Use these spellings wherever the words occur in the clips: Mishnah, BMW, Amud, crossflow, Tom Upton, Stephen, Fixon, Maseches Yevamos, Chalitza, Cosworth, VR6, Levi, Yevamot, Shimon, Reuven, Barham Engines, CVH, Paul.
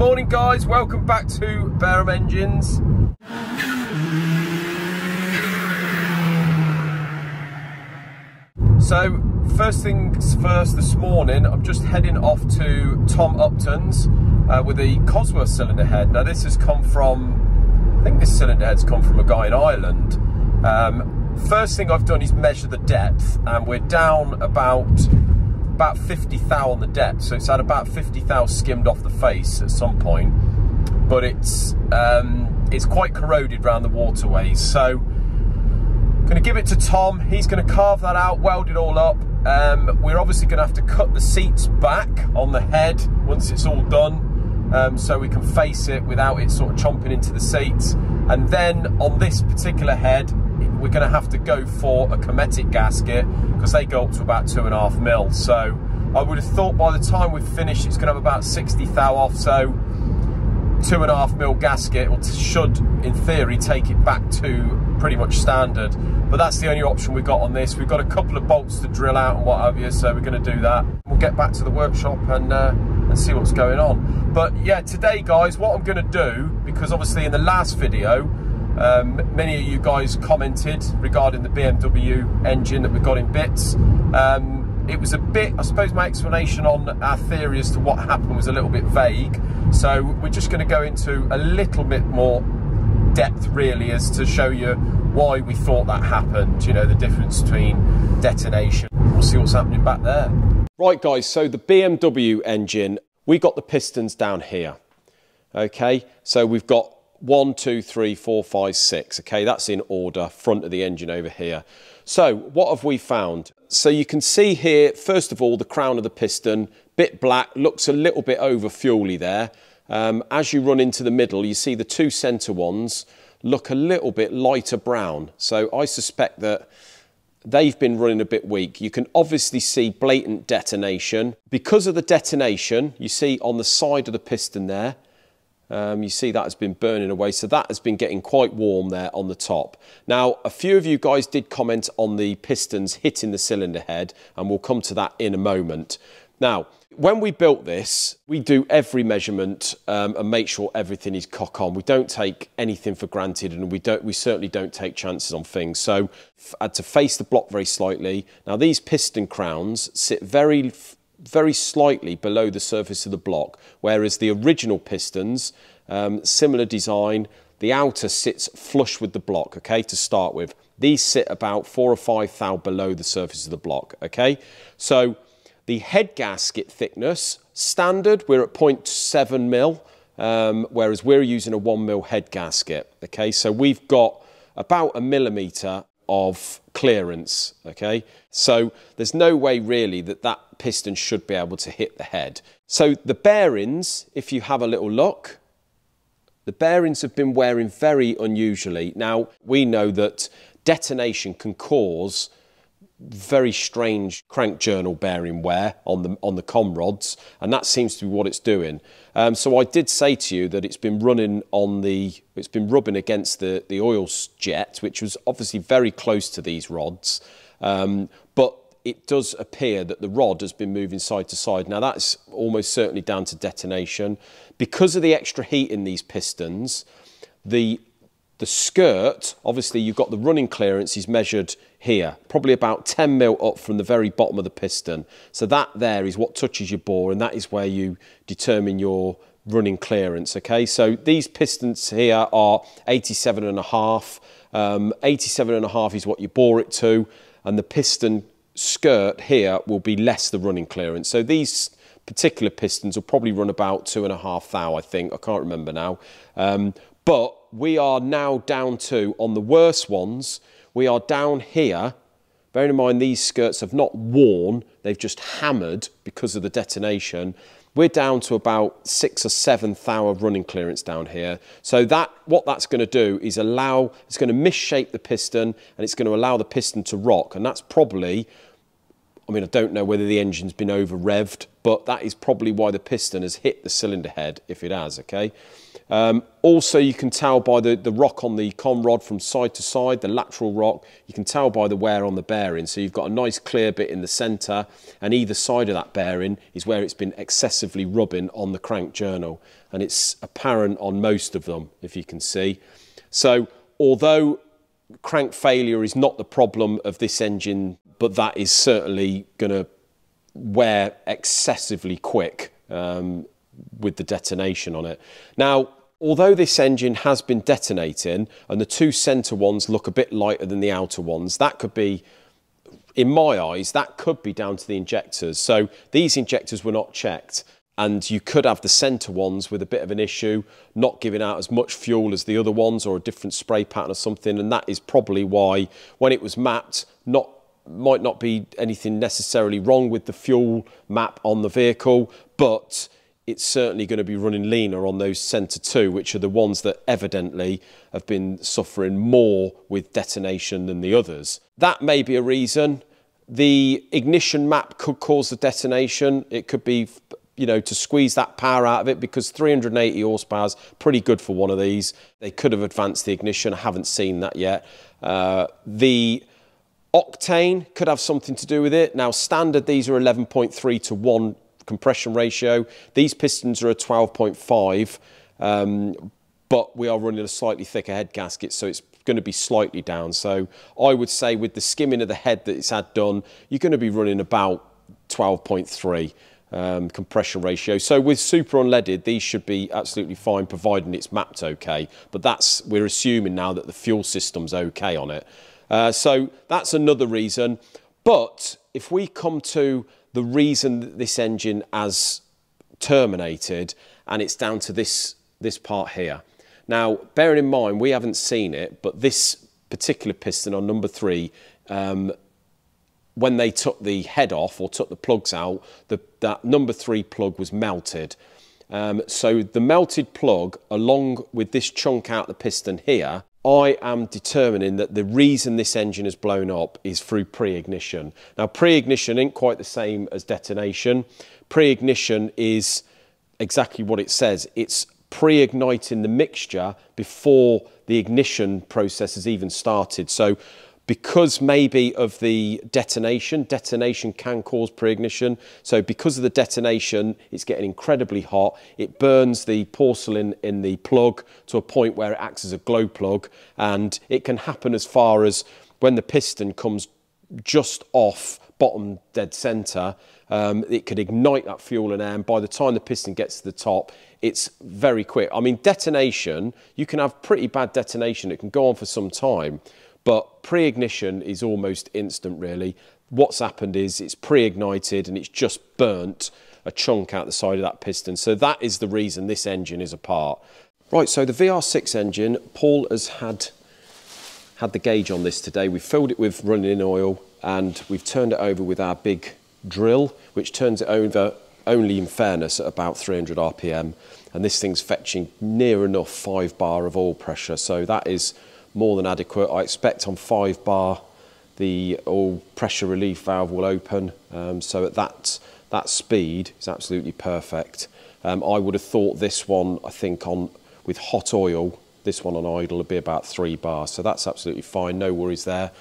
morning, guys. Welcome back to Barham Engines. So, first things first this morning, I'm just heading off to Tom Upton's with the Cosworth cylinder head. Now, this has come from, I think this cylinder head's come from a guy in Ireland. First thing I've done is measure the depth, and we're down about 50 thou on the depth, so it's had about 50 thou skimmed off the face at some point, but it's quite corroded around the waterways. So I'm going to give it to Tom. He's going to carve that out, weld it all up. We're obviously going to have to cut the seats back on the head once it's all done, so we can face it without it sort of chomping into the seats. And then on this particular head, we're going to have to go for a hermetic gasket because they go up to about 2.5 mil. So I would have thought by the time we've finished, it's going to have about 60 thou off. So 2.5 mil gasket should, in theory, take it back to pretty much standard. But that's the only option we've got on this. We've got a couple of bolts to drill out and what have you, so we're going to do that. We'll get back to the workshop and see what's going on. But yeah, today, guys, what I'm going to do, because obviously in the last video, many of you guys commented regarding the BMW engine that we got in bits. It was a bit, I suppose my explanation on our theory as to what happened was a little bit vague. So we're just going to go into a little bit more depth really as to show you why we thought that happened, you know, the difference between detonation. We'll see what's happening back there. Right, guys, so the BMW engine, we got the pistons down here. Okay, so we've got 1, 2, 3, 4, 5, 6. Okay, that's in order, front of the engine over here. So what have we found? So you can see here, first of all, the crown of the piston, bit black, looks a little bit over fuel-y there. As you run into the middle, you see the two center ones look a little bit lighter brown. So I suspect that they've been running a bit weak. You can obviously see blatant detonation. Because of the detonation, you see on the side of the piston there, you see that has been burning away, so that has been getting quite warm there on the top. Now, a few of you guys did comment on the pistons hitting the cylinder head, and we'll come to that in a moment. Now, when we built this, we do every measurement and make sure everything is cock on. We don't take anything for granted, and we certainly don't take chances on things. So I had to face the block very slightly. Now, these piston crowns sit very slightly below the surface of the block, whereas the original pistons, similar design, the outer sits flush with the block, okay, to start with. These sit about 4 or 5 thou below the surface of the block, okay? So the head gasket thickness, standard, we're at 0.7 mil, whereas we're using a 1 mil head gasket, okay? So we've got about a millimetre of clearance, okay? So there's no way really that that piston should be able to hit the head. So the bearings, if you have a little look, the bearings have been wearing very unusually. Now, we know that detonation can cause very strange crank journal bearing wear on the com rods, and that seems to be what it's doing. So I did say to you that it's been rubbing against the oil jet, which was obviously very close to these rods, but it does appear that the rod has been moving side to side. Now, that's almost certainly down to detonation. Because of the extra heat in these pistons, the skirt, obviously you've got the running clearance is measured here, probably about 10 mil up from the very bottom of the piston. So that there is what touches your bore, and that is where you determine your running clearance, okay? So these pistons here are 87.5. 87.5 is what you bore it to, and the piston skirt here will be less the running clearance. So these particular pistons will probably run about 2.5 thou, I think. I can't remember now. But we are now down to, on the worst ones, we are down here. Bearing in mind these skirts have not worn, they've just hammered because of the detonation. We're down to about 6 or 7 thou of running clearance down here. So that what that's going to do is allow, it's going to misshape the piston, and it's going to allow the piston to rock. And that's probably, I mean, I don't know whether the engine's been over-revved, but that is probably why the piston has hit the cylinder head, if it has, okay? Also, you can tell by the rock on the con rod from side to side, the lateral rock, you can tell by the wear on the bearing. So you've got a nice clear bit in the centre, and either side of that bearing is where it's been excessively rubbing on the crank journal. And it's apparent on most of them, if you can see. So, although crank failure is not the problem of this engine, but that is certainly going to wear excessively quick with the detonation on it. Now, although this engine has been detonating and the two centre ones look a bit lighter than the outer ones, that could be, in my eyes, that could be down to the injectors. So these injectors were not checked, and you could have the centre ones with a bit of an issue, not giving out as much fuel as the other ones, or a different spray pattern or something, and that is probably why, when it was mapped, might not be anything necessarily wrong with the fuel map on the vehicle, but it's certainly going to be running leaner on those centre two, which are the ones that evidently have been suffering more with detonation than the others. That may be a reason. The ignition map could cause the detonation. It could be, you know, to squeeze that power out of it, because 380 horsepower is pretty good for one of these. They could have advanced the ignition. I haven't seen that yet. The octane could have something to do with it. Now, standard, these are 11.3 to 1 compression ratio. These pistons are a 12.5, but we are running a slightly thicker head gasket, so it's going to be slightly down. So I would say, with the skimming of the head that it's had done, you're going to be running about 12.3 compression ratio. So with super unleaded, these should be absolutely fine, providing it's mapped okay. But that's, we're assuming now that the fuel system's okay on it. So that's another reason. But if we come to the reason that this engine has terminated, and it's down to this part here. Now, bearing in mind, we haven't seen it, but this particular piston on number 3, when they took the head off or took the plugs out, that number 3 plug was melted. So the melted plug, along with this chunk out the piston here, I am determining that the reason this engine has blown up is through pre-ignition. Now, pre-ignition ain't quite the same as detonation. Pre-ignition is exactly what it says. It's pre-igniting the mixture before the ignition process has even started. So because maybe of the detonation can cause pre-ignition. So because of the detonation, it's getting incredibly hot. It burns the porcelain in the plug to a point where it acts as a glow plug. And it can happen as far as when the piston comes just off bottom dead center, it could ignite that fuel and air. And by the time the piston gets to the top, it's very quick. I mean, detonation, you can have pretty bad detonation. It can go on for some time. But pre-ignition is almost instant, really. What's happened is it's pre-ignited and it's just burnt a chunk out the side of that piston. So that is the reason this engine is apart. Right, so the VR6 engine, Paul has had the gauge on this today. We've filled it with running oil and we've turned it over with our big drill, which turns it over only, in fairness, at about 300 RPM. And this thing's fetching near enough 5 bar of oil pressure. So that is more than adequate. I expect on 5 bar, the oil pressure relief valve will open. So at that speed, it's absolutely perfect. I would have thought this one, I think with hot oil, this one on idle would be about 3 bar. So that's absolutely fine. No worries there.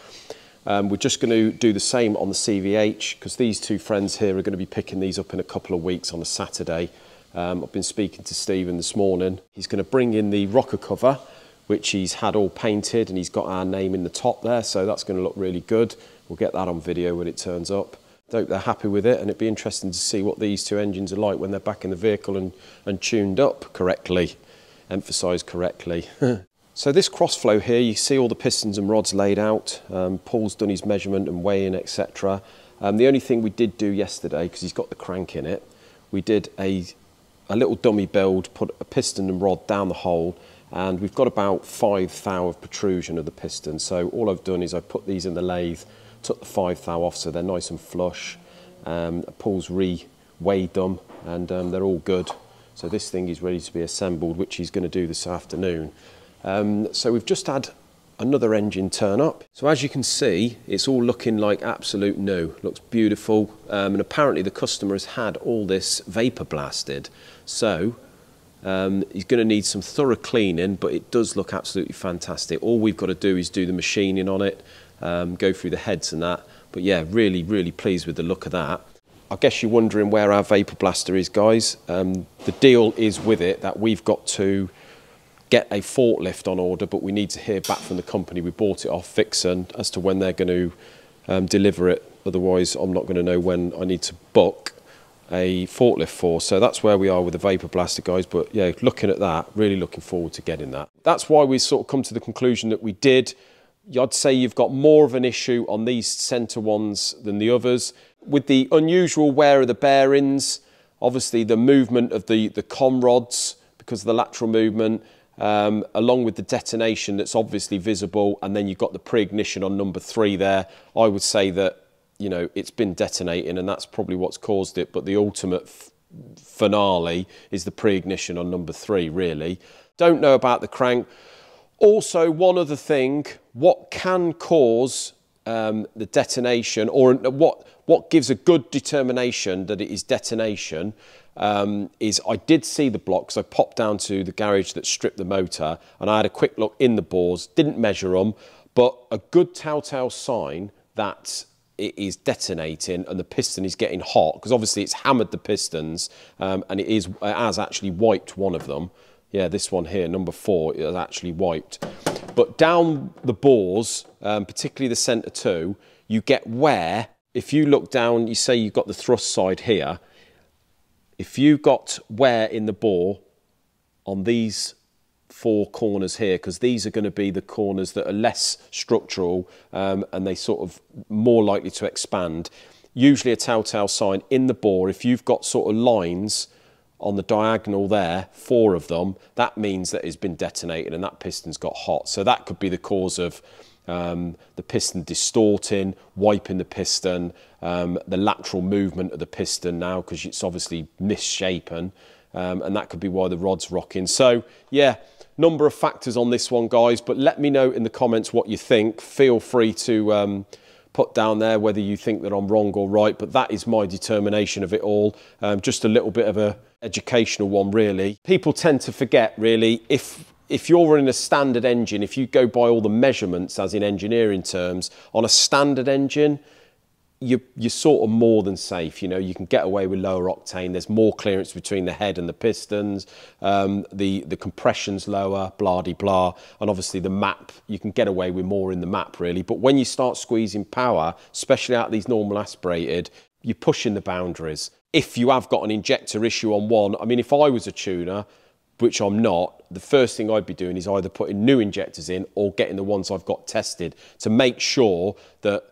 We're just going to do the same on the CVH, because these two friends here are going to be picking these up in a couple of weeks on a Saturday. I've been speaking to Stephen this morning. He's going to bring in the rocker cover, which he's had all painted, and he's got our name in the top there, so that's going to look really good. We'll get that on video when it turns up. I hope they're happy with it, and it'd be interesting to see what these two engines are like when they're back in the vehicle and tuned up correctly, emphasised correctly. So this crossflow here, you see all the pistons and rods laid out. Paul's done his measurement and weighing, etc. The only thing we did do yesterday, because he's got the crank in it, we did a little dummy build, put a piston and rod down the hole, and we've got about 5 thou of protrusion of the piston. So all I've done is I put these in the lathe, took the 5 thou off so they're nice and flush. Paul's re-weighed them, and they're all good. So this thing is ready to be assembled, which he's going to do this afternoon. So we've just had another engine turn up. So as you can see, it's all looking like absolute new. Looks beautiful, and apparently the customer has had all this vapor blasted. So he's going to need some thorough cleaning, but it does look absolutely fantastic. All we've got to do is do the machining on it, go through the heads and that. But yeah, really, really pleased with the look of that. I guess you're wondering where our vapor blaster is, guys. The deal is with it that we've got to get a forklift on order, but we need to hear back from the company we bought it off, Fixon, as to when they're going to deliver it. Otherwise, I'm not going to know when I need to book a forklift for. So that's where we are with the vapor blaster, guys. But yeah, looking at that, really looking forward to getting that. That's why we sort of come to the conclusion that we did. I'd say you've got more of an issue on these centre ones than the others. With the unusual wear of the bearings, obviously the movement of the com rods because of the lateral movement, along with the detonation that's obviously visible, and then you've got the pre-ignition on number 3 there. I would say that, you know, it's been detonating and that's probably what's caused it, but the ultimate finale is the pre-ignition on number 3, really. Don't know about the crank. Also, one other thing, what can cause the detonation, or what gives a good determination that it is detonation, is I did see the blocks. I popped down to the garage that stripped the motor and I had a quick look in the bores, didn't measure them, but a good telltale sign that it is detonating and the piston is getting hot, because obviously it's hammered the pistons, and it has actually wiped one of them. Yeah, this one here, number 4, is actually wiped. But down the bores, particularly the centre 2, you get wear. If you look down, you say you've got the thrust side here. If you've got wear in the bore on these 4 corners here, because these are going to be the corners that are less structural, and they sort of more likely to expand. Usually a telltale sign in the bore, if you've got sort of lines on the diagonal there, 4 of them, that means that it's been detonated and that piston's got hot. So that could be the cause of the piston distorting, wiping the piston, the lateral movement of the piston now, because it's obviously misshapen, and that could be why the rod's rocking. So yeah, number of factors on this one, guys, but let me know in the comments what you think. Feel free to put down there whether you think that I'm wrong or right, but that is my determination of it all. Just a little bit of a educational one, really. People tend to forget, really, if you're in a standard engine, if you go by all the measurements, as in engineering terms, on a standard engine, you're sort of more than safe. You know, you can get away with lower octane. There's more clearance between the head and the pistons. The compression's lower, blah de blah, and obviously the map, you can get away with more in the map, really. But when you start squeezing power, especially out of these normal aspirated, you're pushing the boundaries. If you have got an injector issue on one, I mean, if I was a tuner, which I'm not, the first thing I'd be doing is either putting new injectors in or getting the ones I've got tested to make sure that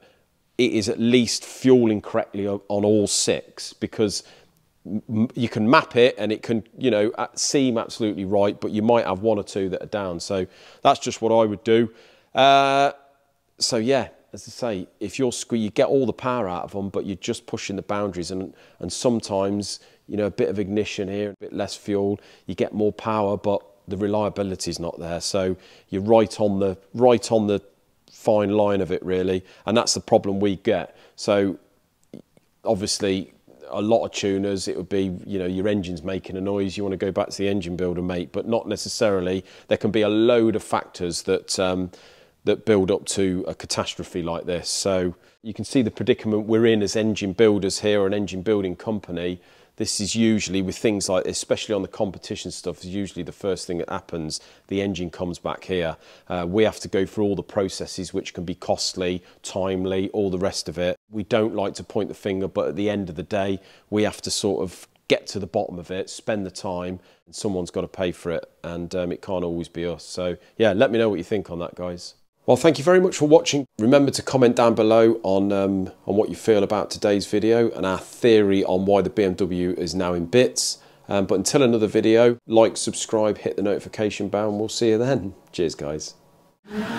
it is at least fueling correctly on all 6, because you can map it and it can, you know, seem absolutely right, but you might have 1 or 2 that are down. So that's just what I would do. So yeah, as I say, if you're you get all the power out of them, but you're just pushing the boundaries, and sometimes, you know, a bit of ignition here, a bit less fuel, you get more power, but the reliability is not there. So you're right on the fine line of it, really, and that's the problem we get. So obviously a lot of tuners, it would be, you know, your engine's making a noise, you want to go back to the engine builder, mate, but not necessarily. There can be a load of factors that that build up to a catastrophe like this. So you can see the predicament we're in as engine builders here, or an engine building company. This is usually, with things like, especially on the competition stuff, is usually the first thing that happens. The engine comes back here. We have to go through all the processes, which can be costly, timely, all the rest of it. We don't like to point the finger, but at the end of the day, we have to sort of get to the bottom of it, spend the time, and someone's got to pay for it, and it can't always be us. So yeah, let me know what you think on that, guys. Well, thank you very much for watching. Remember to comment down below on what you feel about today's video and our theory on why the BMW is now in bits. But until another video, like, subscribe, hit the notification bell, and we'll see you then. Cheers, guys.